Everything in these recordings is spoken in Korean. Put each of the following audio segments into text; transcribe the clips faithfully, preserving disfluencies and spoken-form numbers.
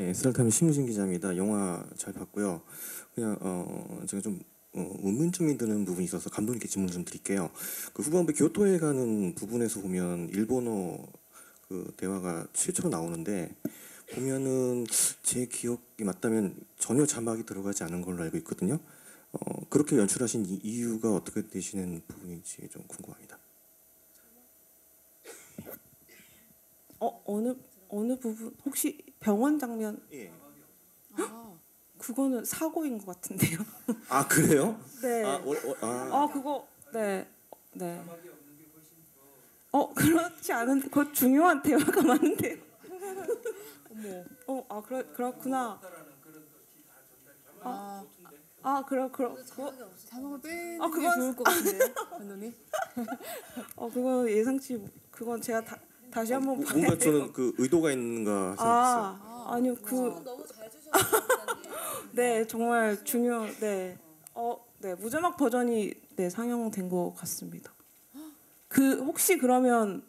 예, 엑스트라타임의 심우진 기자입니다. 영화 잘 봤고요. 그냥 어, 제가 좀 어, 의문점이 드는 부분이 있어서 감독님께 질문 좀 드릴게요. 그 후반부에 교토에 가는 부분에서 보면 일본어 그 대화가 최초로 나오는데 보면은 제 기억이 맞다면 전혀 자막이 들어가지 않은 걸로 알고 있거든요. 어, 그렇게 연출하신 이유가 어떻게 되시는 부분인지 좀 궁금합니다. 어, 어느 어느 부분 혹시 병원 장면? 예. 아, 그거는 사고인 것 같은데요. 아 그래요? 네. 아, 월, 월, 아. 아 그거 네 네. 자막이 없는 게 훨씬 더. 어 그렇지 않은데 그 중요한 대화가 많은데요. 어머. 어 아 그래 그렇구나. 아. 아 그럼 그럼 그거 자막을 빼는 아, 그건... 게 좋을 것 같은데 감독님. 어 그거 예상치 그건 제가 다 다시 한번 아, 뭔가 저는 그 의도가 있는가 생각했어요. 아, 아 아니요 그 너무 잘 주셨는데. 네 정말 중요 네 어 네 무자막 버전이 네 상영된 것 같습니다. 그 혹시 그러면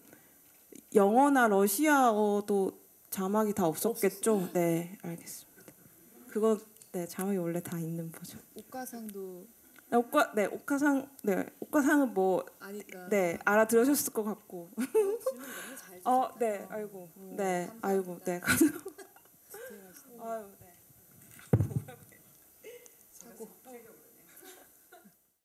영어나 러시아어도 자막이 다 없었겠죠? 네 알겠습니다. 그거 네 자막이 원래 다 있는 버전. 옥가상도 네, 옥가 네 옥가상 네 옥가상은 뭐 아니까 네 알아들으셨을 것 같고. 어, 네, 아이고, 오, 네, 감사합니다. 아이고, 네, 감사합니다. 아유, 네. 사고.